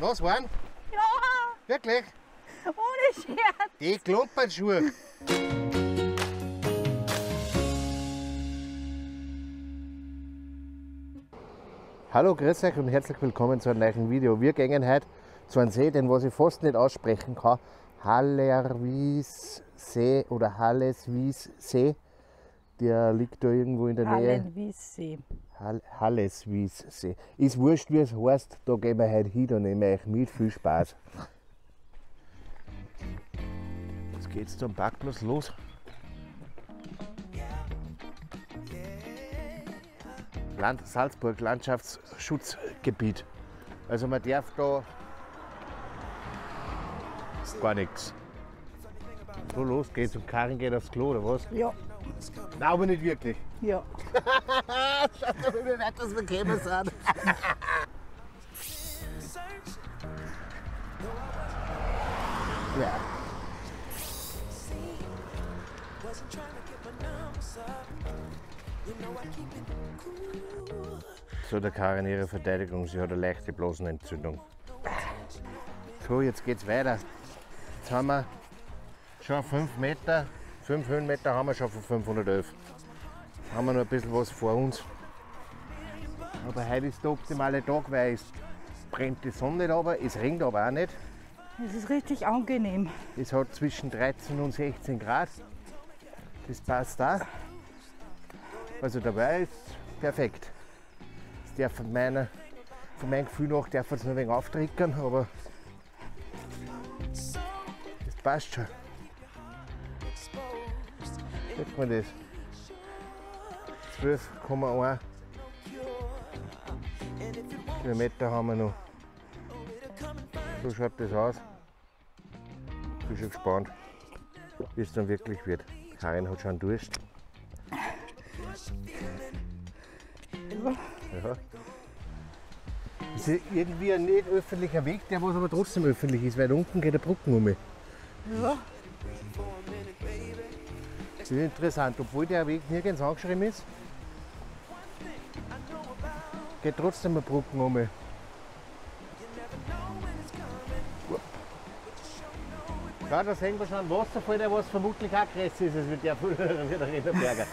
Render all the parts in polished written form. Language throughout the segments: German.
Was waren? Ja! Wirklich? Ohne Scherz! Die Kloppertschuhe! Hallo, grüß euch und herzlich willkommen zu einem neuen Video. Wir gehen heute zu einem See, den was ich fast nicht aussprechen kann. Halleswiessee oder Halleswiessee. Der liegt da irgendwo in der Nähe. Halleswiessee. Halleswiessee. Ist wurscht, wie es heißt. Da gehen wir heute hin, da nehmen wir euch mit. Viel Spaß. Jetzt geht's zum Parkplatz los. Land Salzburg, Landschaftsschutzgebiet. Also man darf da gar nichts. So, los geht's. Und Karin geht aufs Klo, oder was? Ja. Nein, aber nicht wirklich. Ja. Schaut doch mal, wie weit das wir gekommen sind. Ja. So, der Karin, ihre Verteidigung, sie hat eine leichte Blasenentzündung. So, jetzt geht's weiter. Jetzt haben wir schon 5 Meter. 5 Höhenmeter haben wir schon von 511. Haben wir noch ein bisschen was vor uns. Aber heute ist der optimale Tag, weil es brennt die Sonne nicht runter, es regnet aber auch nicht. Es ist richtig angenehm. Es hat zwischen 13 und 16 Grad. Das passt auch. Also dabei ist es perfekt. Es darf von meinem Gefühl nach darf es nur ein wenig auftrickern, aber das passt schon. Schaut mal das. 12,1 Kilometer haben wir noch. So schaut das aus. Ich bin schon gespannt, wie es dann wirklich wird. Karin hat schon Durst. Ja. Das ist irgendwie ein nicht öffentlicher Weg, der was aber trotzdem öffentlich ist, weil unten geht der Brücken um. Ja. Das ist interessant, obwohl der Weg nirgends angeschrieben ist, geht trotzdem eine Brücke um. Ja, da sehen wir schon einen Wasserfall, der was vermutlich auch größer ist als der Rennerberger.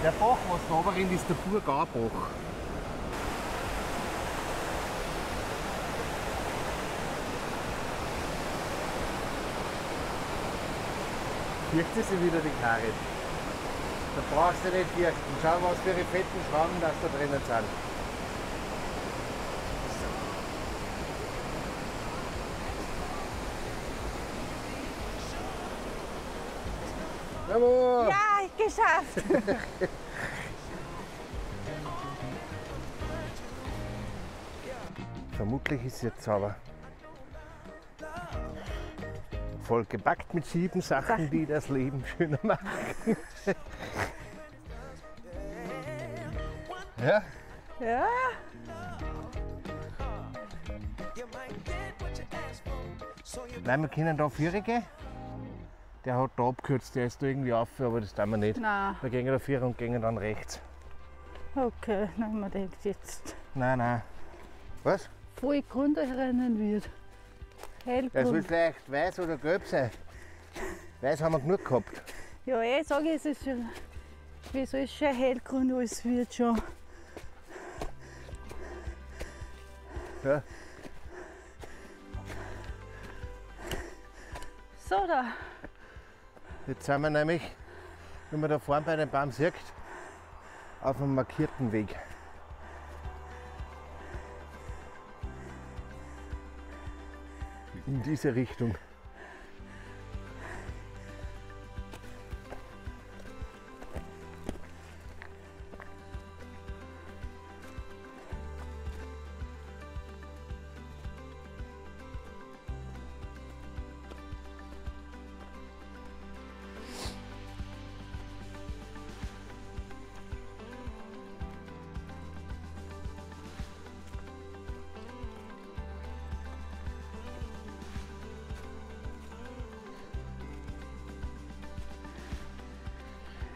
Der Bach, was da oben rennt, ist der Burgau. Fürchtet sie wieder, die Karin? Da brauchst du nicht fürchten. Schau, was für ihre fetten Schrauben das da drinnen sind. Bravo! Ja! Geschafft! Vermutlich ist es jetzt sauber. Voll gepackt mit 7 Sachen, die das Leben schöner machen. Ja? Ja? Nein, wir können da vorgehen. Der hat da abgekürzt, der ist da irgendwie auf, aber das tun wir nicht. Nein. Wir gehen da vier und gehen dann rechts. Okay, nein, man denkt jetzt. Nein, nein. Was? Voll Grundrennen wird. Hellgrund. Das will vielleicht weiß oder gelb sein. Weiß haben wir genug gehabt. Ja, ich sage, es ist schon. Wieso ist schon hellgrund, alles wird schon. Ja. So, da. Jetzt sind wir nämlich, wie man da vorne bei den Baum sieht, auf einem markierten Weg. In diese Richtung.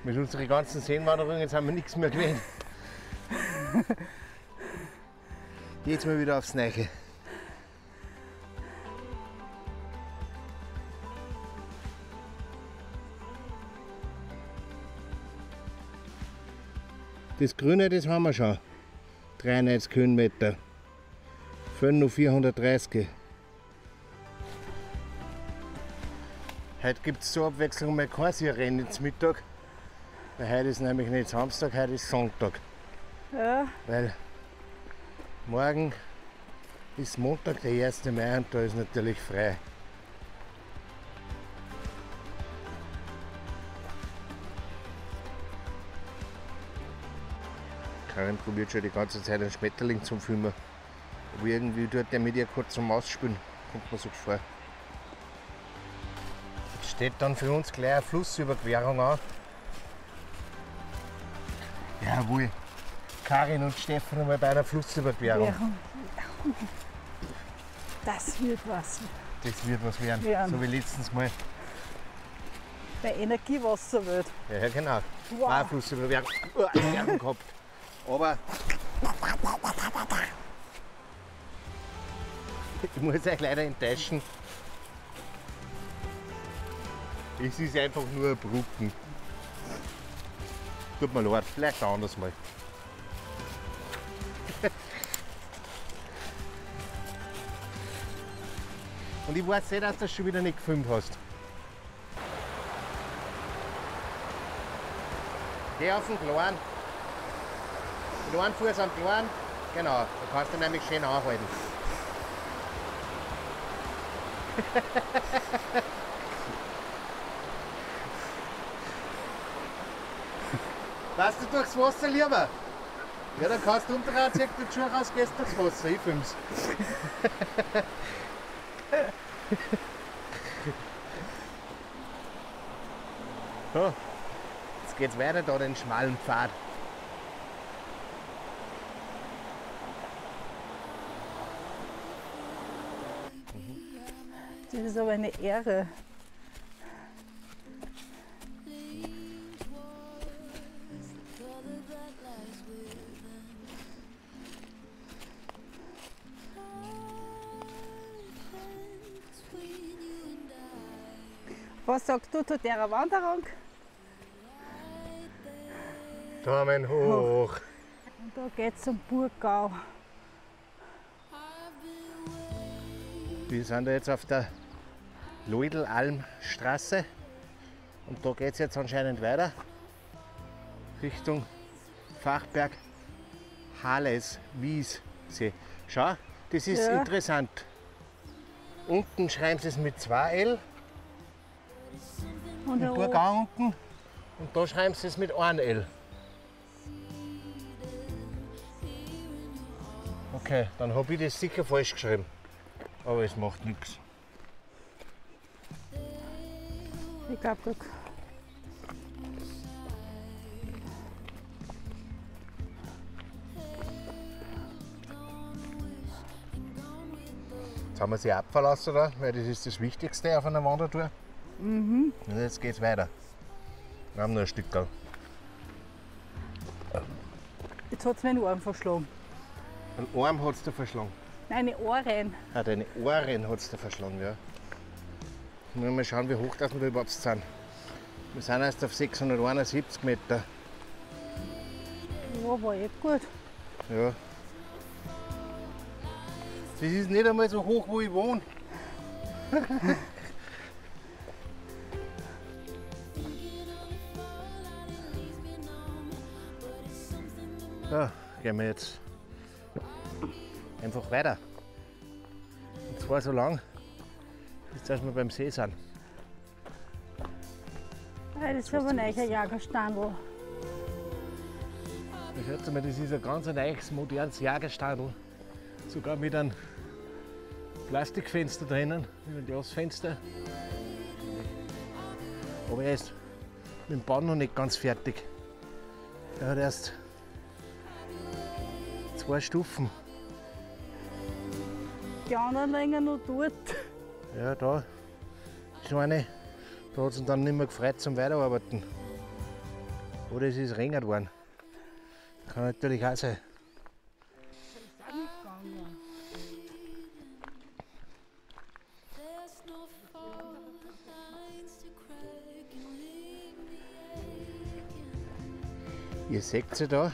Mit unserer ganzen Seenwanderung, jetzt haben wir nichts mehr gesehen. Jetzt mal wieder aufs Neue. Das Grüne, das haben wir schon. 93 Kilometer. Fehlen noch 430. Heute gibt es zur Abwechslung mal kein Seerennen zum Mittag. Weil heute ist nämlich nicht Samstag, heute ist Sonntag. Ja. Weil morgen ist Montag, der 1. Mai, und da ist natürlich frei. Karin probiert schon die ganze Zeit einen Schmetterling zum Filmen. Aber irgendwie tut der mit ihr kurz zum Ausspielen, kommt man so vor. Jetzt steht dann für uns gleich eine Flussüberquerung an. Jawohl, Karin und Steffen einmal bei einer Flussüberquerung. Das wird was. Das wird was werden, so wie letztens mal. Bei Energiewasserwelt. Ja, genau. Wow. War eine Flussüberquerung gehabt. Aber ich muss euch leider enttäuschen. Es ist einfach nur eine Brücken. Tut mir leid, vielleicht ein anderes Mal. Und ich weiß eh, dass du das schon wieder nicht gefilmt hast. Geh auf den Kleinen. Kleinen Fuß am Kleinen. Genau, da kannst du nämlich schön anhalten. Lass du durchs Wasser lieber? Ja, dann kannst du unter zieh dir die Schuhe raus, gehst durchs Wasser, ich film's. So, jetzt geht's weiter da den schmalen Pfad. Das ist aber eine Ehre. Was sagst du zu dieser Wanderung? Daumen hoch! Und da geht es zum Burgau. Wir sind da jetzt auf der Leudelalmstraße und da geht es jetzt anscheinend weiter Richtung Fachberg Halleswiessee. Schau, das ist interessant. Unten schreiben sie es mit 2 L. Und in Burgau unten. Und da schreiben sie es mit 1 L. Okay, dann habe ich das sicher falsch geschrieben. Aber es macht nichts. Ich glaube, guck. Jetzt haben wir sie abverlassen, da, weil das ist das Wichtigste auf einer Wandertour. Mhm. Und jetzt geht's weiter. Wir haben noch ein Stück. Jetzt hat es meinen Arm verschlagen. Einen Arm hat es dir verschlagen? Nein, meine Ohren. Ah, deine Ohren hat es dir verschlagen, ja. Nur mal schauen, wie hoch das wir da überhaupt sind. Wir sind erst auf 671 Meter. Ja, war eh gut. Ja. Das ist nicht einmal so hoch, wo ich wohne. So, gehen wir jetzt einfach weiter. Und zwar so lang, bis dass wir beim See sind. Ja, das ist aber ein neuer Jagerstandl. Da schaut mal, das ist ein ganz neues, modernes Jagerstandl. Sogar mit einem Plastikfenster drinnen, mit einem Glasfenster. Aber er ist mit dem Bau noch nicht ganz fertig. Er hat erst 2 Stufen. Die anderen liegen noch dort. Ja, da ist eine. Da hat es dann nicht mehr gefreut zum Weiterarbeiten. Oder es ist regnet worden. Kann natürlich auch sein. Ihr seht sie da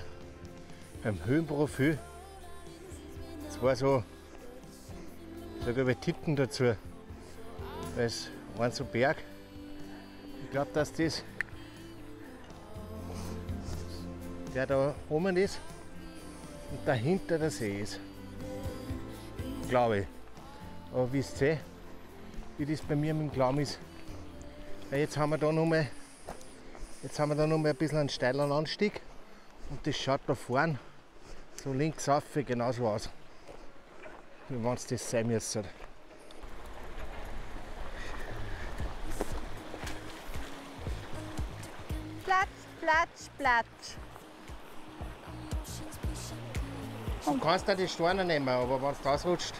beim Höhenprofil. Zwei so Tippen dazu. Da ist ein so Berg. Ich glaube, dass das der da oben ist und dahinter der See ist. Glaube ich. Aber wisst ihr, wie das bei mir mit dem Glauben ist? Weil jetzt haben wir da nochmal ein bisschen einen steileren Anstieg. Und das schaut da vorne so links auf genauso aus, wie wenn es das sein müsste. Platsch, platsch, platsch. Du kannst dir die Steine nehmen, aber wenn du ausrutscht,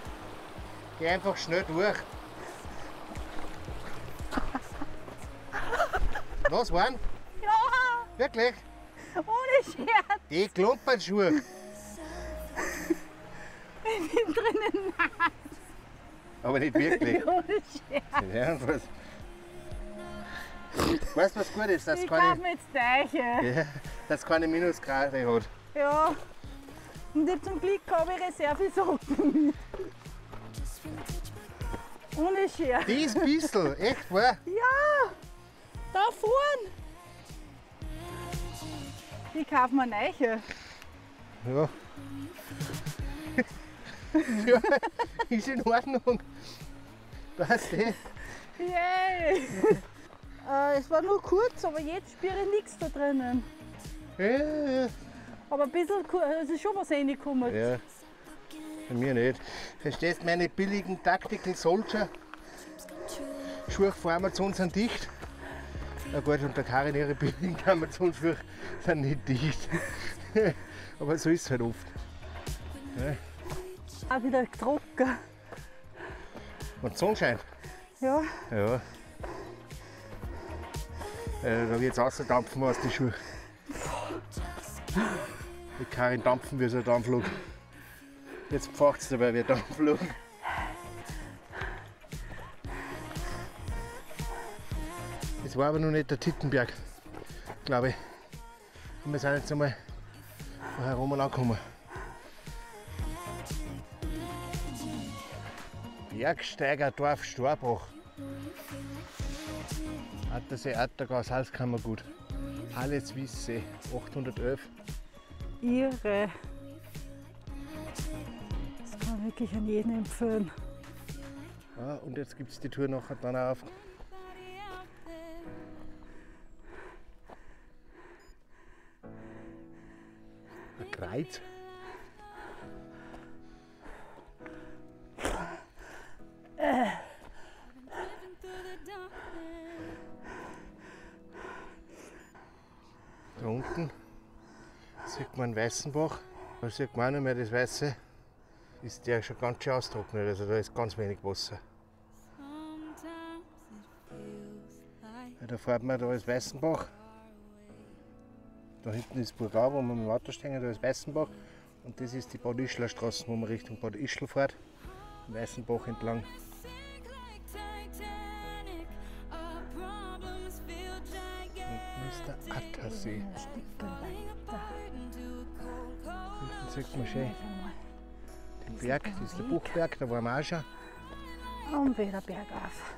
geh einfach schnell durch. Was waren? Ja! Wirklich? Ohne Scherz! Die Klumpernschuhe! Ich bin drinnen nass! Aber nicht wirklich! Ohne Scherz! Ja, weißt du, was gut ist? Dass ich kann mit Teiche! Ja, dass es keine Minusgrade hat. Ja! Und ich zum Glück habe ich Reservesocken! Ohne Scherz! Die ist ein bisschen! Echt wahr? Ja! Da vorne! Die kaufen wir neue. Ja. Ja, ist in Ordnung. Passt eh. Yay! Es war nur kurz, aber jetzt spüre ich nichts da drinnen. Ja. Aber ein bisschen, es ist schon was reingekommen. Ja. Bei mir nicht. Verstehst du, meine billigen Tactical Soldier? Schuhe von Amazon sind dicht. Na gut, und der Karin ihre billigen Amazon-Schuhe sind nicht dicht. Aber so ist es halt oft. Ja. Auch wieder trocken. Und die Sonne scheint? Ja. Ja. Da wird es rausdampfen aus den Schuhen. Die Karin dampfen wie so ein Dampflok. Jetzt pfacht es dabei wie ein Dampflok. Das war aber noch nicht der Tittenberg, glaube ich. Und wir sind jetzt einmal herum und angekommen. Bergsteigerdorf Storbach. Attersee, Attergau, Salzkammergut. Halleswiessee, 811. Irre. Das kann man wirklich an jeden empfehlen. Ja, und jetzt gibt es die Tour nachher dann auch auf. Kreuz. Da unten sieht man Weißenbach. Da sieht man auch nicht mehr das Weiße. Ist der schon ganz schön austrocknet, also da ist ganz wenig Wasser. Da fährt man, da ist Weißenbach. Da hinten ist Burgau, wo wir mit dem Auto stehen, da ist Weißenbach. Und das ist die Bad Ischler Straße, wo man Richtung Bad Ischler fährt. Weißenbach entlang. Unten ist der Attersee. Hinten sieht man schön den Berg, das ist der Buchberg, da waren wir auch schon. Und wieder bergauf.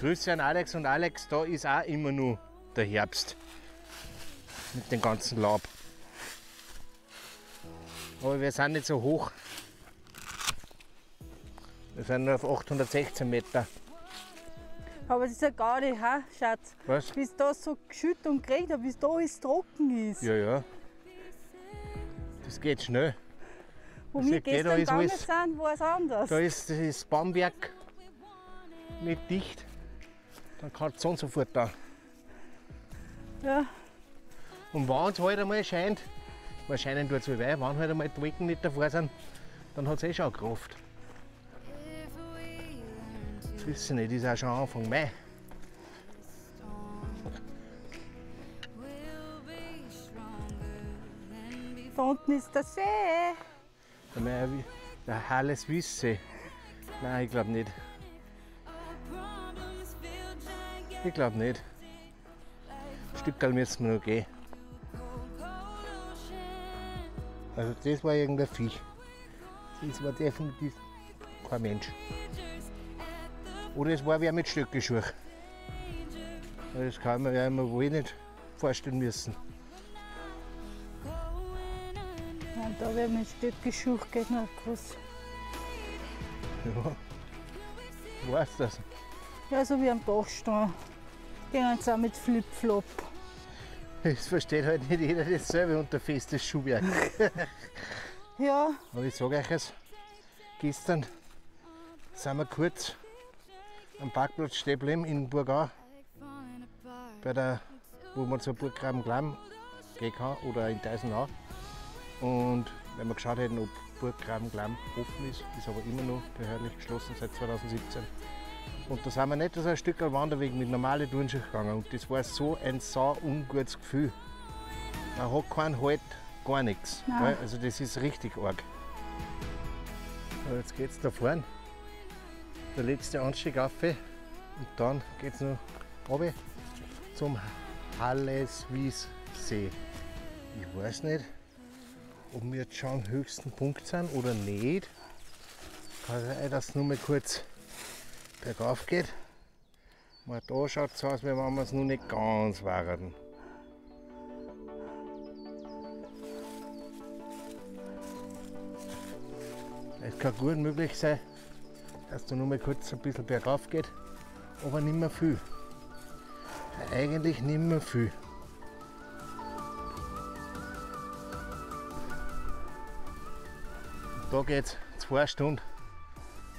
Grüße an Alex und Alex, da ist auch immer nur der Herbst mit dem ganzen Laub. Aber wir sind nicht so hoch. Wir sind nur auf 816 Meter. Aber das ist ja Gaudi, ha, Schatz? Was? Bis da so geschüttet und geregnet hat, bis da alles trocken ist. Ja, ja. Das geht schnell. Wo wir gestern gegangen sind, war es anders. Da ist das Baumwerk nicht dicht. Dann kann die Sonne sofort da. Ja. Und wenn es halt einmal scheint, wahrscheinlich tut es wie weh, wenn halt einmal die Wolken nicht davor sind, dann hat es eh schon Kraft. Ich weiß nicht, das ist auch schon Anfang Mai. Da unten ist der See. Der Halleswiessee. Nein, ich glaube nicht. Ich glaube nicht. Ein Stückchen müssen wir noch gehen. Also das war irgendein Viech. Das war definitiv kein Mensch. Oder es war wer mit Stöckelschuhen. Das kann man ja immer wohl nicht vorstellen müssen. Und da wäre mit Stöckelschuhen geht noch groß. Ja, war's das? Ja, so wie am Dachstein. Gehen sie auch mit Flip-Flop. Das versteht halt nicht jeder dasselbe unter festes Schuhwerk. Ja. Aber ich sage euch es, gestern sind wir kurz am Parkplatz stehen geblieben in Burgau, bei der, wo man zur Burg Graben-Glamm gehen kann oder in Teisenau. Und wenn wir geschaut hätten, ob Burg Graben-Glamm offen ist aber immer noch behördlich geschlossen seit 2017. Und da sind wir nicht so ein Stück am Wanderweg mit normalen Turnschuhen gegangen. Und das war so ein sau ungutes Gefühl. Man hat keinen Halt, gar nichts. Nein. Also das ist richtig arg. Aber jetzt geht es da vorne. Der letzte Anstieg rauf und dann geht es noch runter zum Halleswiessee. Ich weiß nicht, ob wir jetzt schon am höchsten Punkt sind oder nicht. Kann sein, dass es nur mal kurz bergauf geht. Mal da schaut es aus, wie wenn wir es noch nicht ganz waren. Es kann gut möglich sein, dass da nur mal kurz ein bisschen bergauf geht, aber nicht mehr viel. Eigentlich nicht mehr viel. Und da geht es 2 Stunden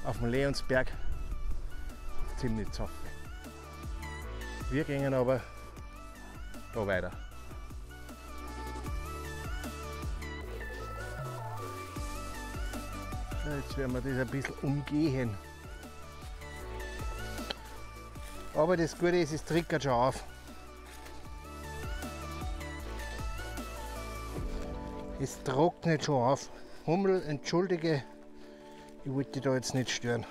auf dem Leonsberg ziemlich zappig. Wir gehen aber da weiter. Jetzt werden wir das ein bisschen umgehen. Aber das Gute ist, es trickert schon auf. Es trocknet schon auf. Hummel, entschuldige, ich wollte dich da jetzt nicht stören.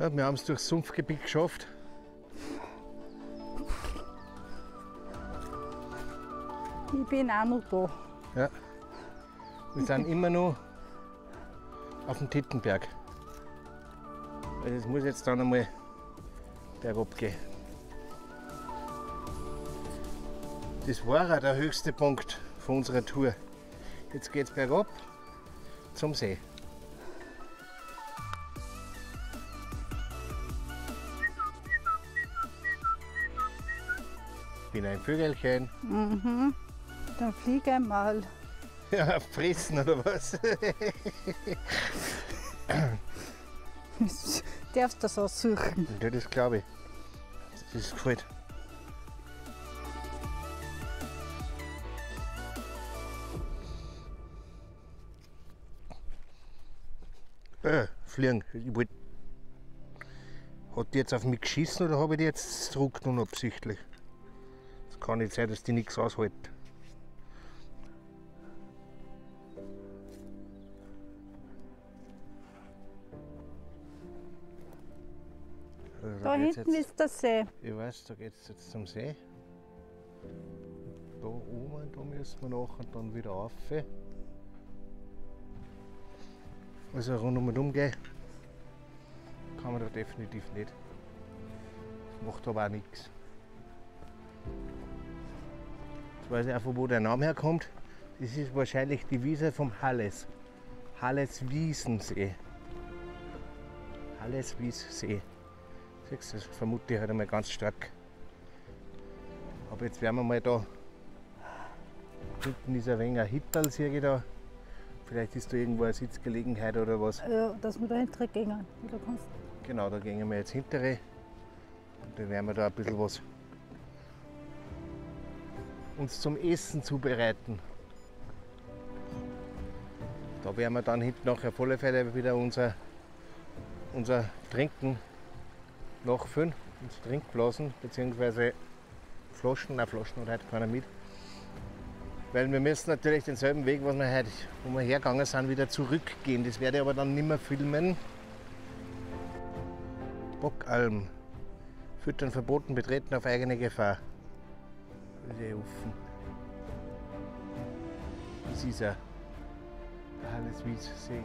Ja, wir haben es durchs Sumpfgebiet geschafft. Ich bin auch noch da. Ja. Wir sind immer noch auf dem Tittenberg. Es muss jetzt dann einmal bergab gehen. Das war auch der höchste Punkt von unserer Tour. Jetzt geht es bergab zum See. Ich bin ein Vögelchen. Mhm. Dann flieg einmal. Ja, fressen oder was? Darfst du das aussuchen? Ja, das glaube ich. Das ist gefällt. Fliegen. Hat die jetzt auf mich geschissen oder habe ich die jetzt zurück unabsichtlich? Es kann nicht sein, dass die nichts aushält. Da hinten ist der See. Ich weiß, da geht es jetzt zum See. Da oben, da müssen wir nachher dann wieder rauf. Also rundum gehen kann man da definitiv nicht. Macht aber auch nichts. Jetzt weiß ich einfach, wo der Name herkommt. Das ist wahrscheinlich die Wiese vom Halles. Halleswiessee. Halleswiessee. Das vermute ich halt einmal ganz stark. Aber jetzt werden wir mal da. Hinten ist ein wenig ein Hittal, sehe ich da. Vielleicht ist da irgendwo eine Sitzgelegenheit oder was. Ja, dass wir da hintere gehen. Genau, da gehen wir jetzt hintere. Und dann werden wir da ein bisschen was uns zum Essen zubereiten. Da werden wir dann hinten nachher auf alle Fälle wieder unser unser Trinken nachfüllen, uns Trinkblasen bzw. Flaschen, nein, Flaschen hat heute keiner mit. Weil wir müssen natürlich denselben Weg, was wir heute, wo wir hergegangen sind, wieder zurückgehen. Das werde ich aber dann nicht mehr filmen. Bockalm. Füttern verboten, betreten auf eigene Gefahr. Das ist er. Halleswiessee.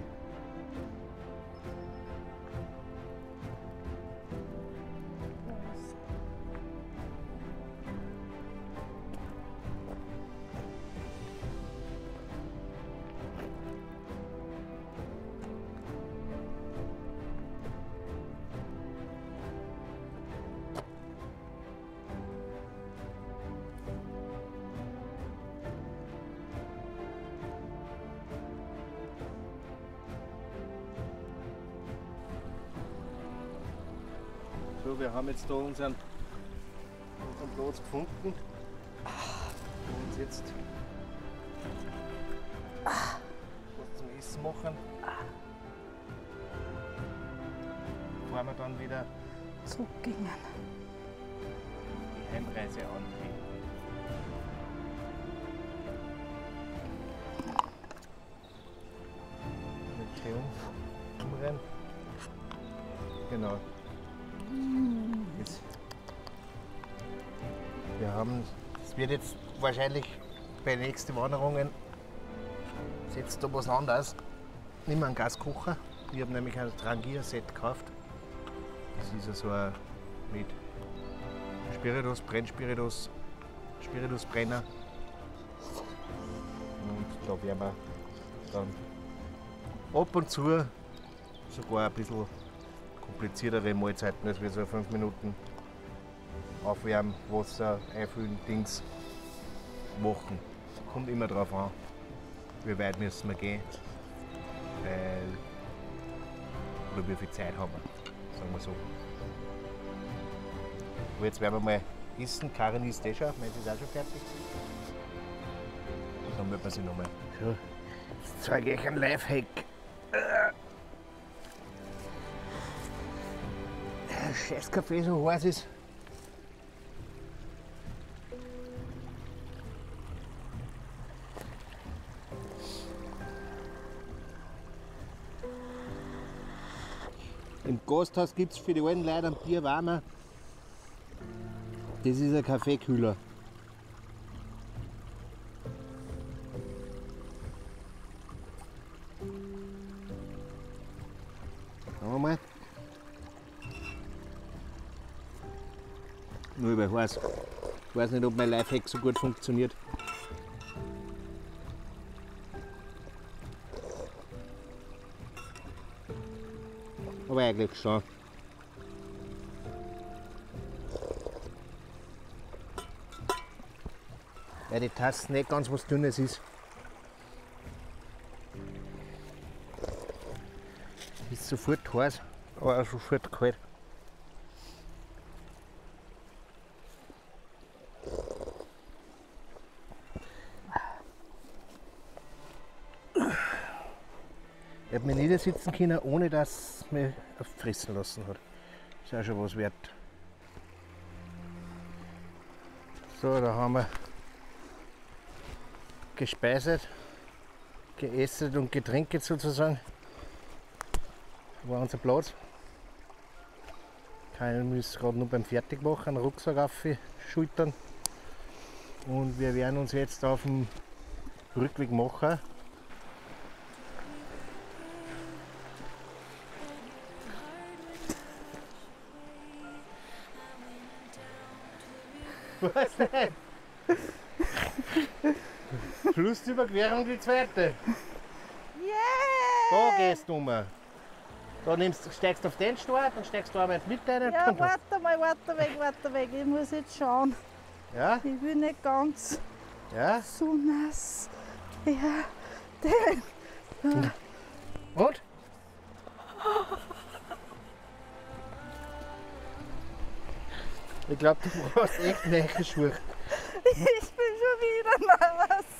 So, wir haben jetzt da unseren Platz gefunden. Wir uns jetzt was zum Essen machen. Fahren wir dann wieder zurückgehen. Die Heimreise antreten. Mit Triumph umrennen. Genau. Es wird jetzt wahrscheinlich bei nächsten Wanderungen jetzt da was anderes. Nicht mehr einen Gaskocher. Ich habe nämlich ein Trangier-Set gekauft. Das ist ja so ein mit Spiritus, Brennspiritus, Spiritusbrenner. Und da werden wir dann ab und zu sogar ein bisschen kompliziertere Mahlzeiten, als wir so 5 Minuten aufwärmen, Wasser einfüllen, Dings machen. Kommt immer drauf an, wie weit müssen wir gehen, oder wie viel Zeit haben wir, sagen wir so. Aber jetzt werden wir mal essen. Karin isst eh schon, meinst du, ist auch schon fertig? Und dann wird man sich nochmal. So, jetzt zeige ich euch einen Lifehack. Der scheiß Kaffee so heiß ist. Im Gasthaus gibt es für die alten Leute ein Bier warmer. Das ist ein Kaffeekühler. Schauen wir mal. Nur über heiß. Ich weiß nicht, ob mein Lifehack so gut funktioniert. Aber eigentlich schon. Weil die Tasse nicht ganz was Dünnes ist. Ist sofort heiß, aber auch sofort kalt. Ich habe mich niedersitzen können, ohne dass es mich fressen lassen hat. Ist auch schon was wert. So, da haben wir gespeiset, geästet und getrinkt sozusagen. War unser Platz. Keiner ist gerade noch beim Fertigmachen, einen Rucksack auf die Schultern. Und wir werden uns jetzt auf dem Rückweg machen. Was denn? Flussüberquerung die zweite. Yeah! Da gehst du um. Da steigst du auf den Stor, dann steigst du einmal mit rein. Ja, warte weg. Ich muss jetzt schauen. Ja? Ich will nicht ganz so nass. Ja, den. Und? Ich glaube, du brauchst echt neue Schuhe. Ich bin schon wieder mal was.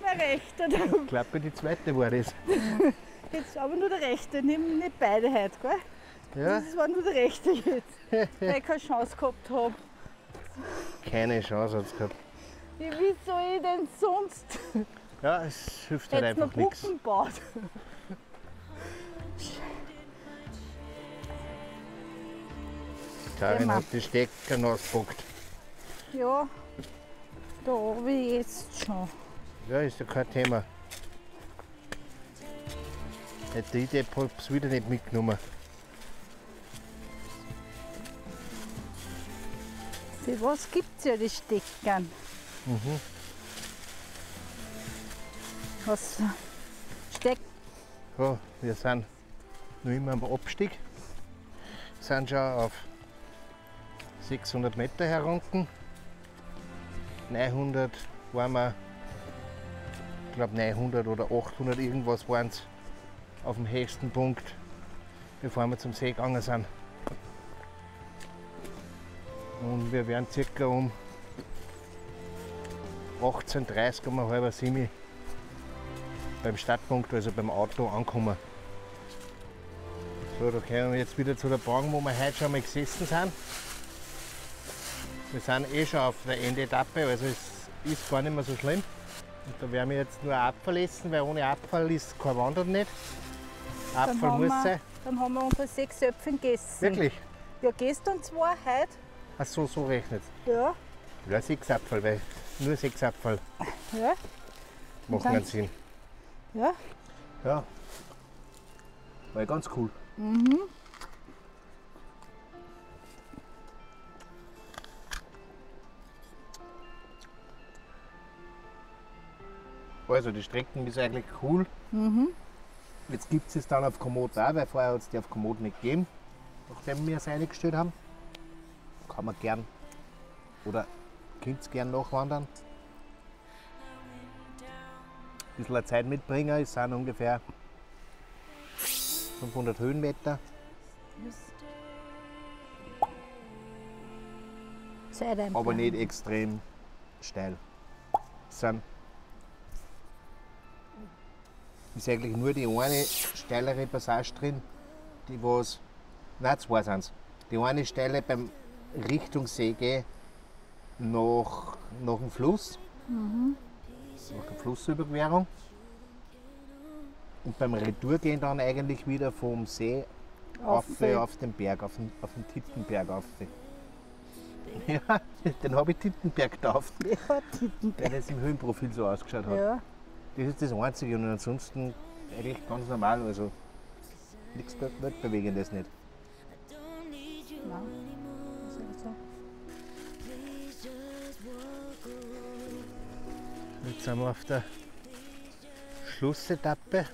Meine rechte. Ich glaube, die zweite war das. Jetzt aber nur der rechte, nimm nicht beide heute, gell? Ja. Das war nur der rechte jetzt, weil ich keine Chance gehabt habe. Keine Chance hat es gehabt. Ja, wie soll ich denn sonst? Ja, es hilft halt einfach nichts. Jetzt noch Puppen baut. Karin hat die Stecker nachgepackt. Ja, da habe ich jetzt schon. Ja, ist ja kein Thema. Hätte ich die Pups wieder nicht mitgenommen. Für was gibt es ja die Steckern? Mhm. Was steckt? So, wir sind noch immer am Abstieg. Wir sind schon auf 600 Meter herunter. 900 waren wir, ich glaube 900 oder 800 irgendwas waren es auf dem höchsten Punkt, bevor wir zum See gegangen sind. Und wir werden ca. um 18:30 um halb 7 beim Startpunkt, also beim Auto, ankommen. So, da kommen wir jetzt wieder zu der Bahn, wo wir heute schon mal gesessen sind. Wir sind eh schon auf der Endetappe, also es ist gar nicht mehr so schlimm. Und da werden wir jetzt nur Apfel essen, weil ohne Apfel ist kein Wandern nicht. Apfel muss sein. Dann haben wir unsere 6 Äpfel gegessen. Wirklich? Ja, gestern 2, heute. Ach so, so rechnet es? Ja. Ja, 6 Äpfel, weil nur 6 Äpfel. Ja. Machen keinen Sinn. Ja. Ja. War ganz cool. Mhm. Also die Strecken ist eigentlich cool. Mhm. Jetzt gibt es dann auf Komoot auch, weil vorher hat es die auf Komoot nicht gegeben, nachdem wir es eingestellt haben. Kann man gern oder könnt ihr gern nachwandern. Ein bisschen Zeit mitbringen, es sind ungefähr 500 Höhenmeter. Aber nicht extrem steil. Es sind ist eigentlich nur die eine steilere Passage drin, die was. Nein, 2 sind es. Die eine Steile beim Richtung See gehen nach dem Fluss. Mhm. Nach der Flussüberquerung. Und beim Retour gehen dann eigentlich wieder vom See auf den Berg, auf den Tittenberg auf. Ja, den habe ich Tittenberg getauft. Ja, Tittenberg. Weil das im Höhenprofil so ausgeschaut hat. Ja. Das ist das Einzige und ansonsten eigentlich ganz normal, also nichts Weltbewegendes nicht. Nein, das ist so. Jetzt sind wir auf der Schlussetappe.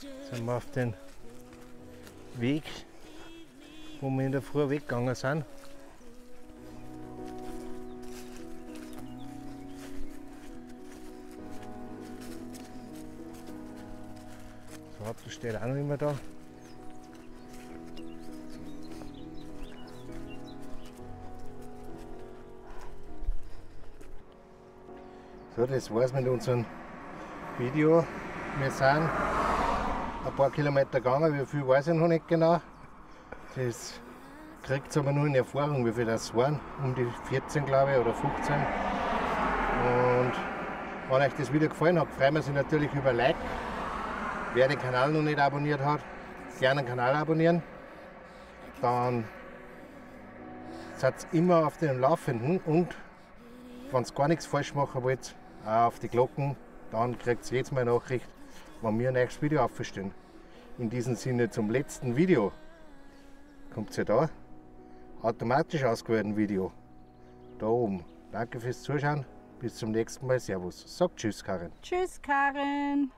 Jetzt sind wir auf den Weg, wo wir in der Früh weggegangen sind. Steht auch noch immer da. So, das war's mit unserem Video. Wir sind ein paar Kilometer gegangen, wie viel weiß ich noch nicht genau. Das kriegt aber nur in Erfahrung, wie viel das waren. Um die 14 glaube ich oder 15. Und wenn euch das Video gefallen hat, freuen wir uns natürlich über Like. Wer den Kanal noch nicht abonniert hat, gerne den Kanal abonnieren. Dann seid ihr immer auf dem Laufenden und wenn ihr gar nichts falsch machen wollt, auch auf die Glocken, dann kriegt ihr jetzt mal eine Nachricht, wenn wir ein neues Video aufstellen. In diesem Sinne zum letzten Video. Kommt ihr da? Automatisch ausgewählten Video. Da oben. Danke fürs Zuschauen. Bis zum nächsten Mal. Servus. Sagt Tschüss, Karin. Tschüss, Karin.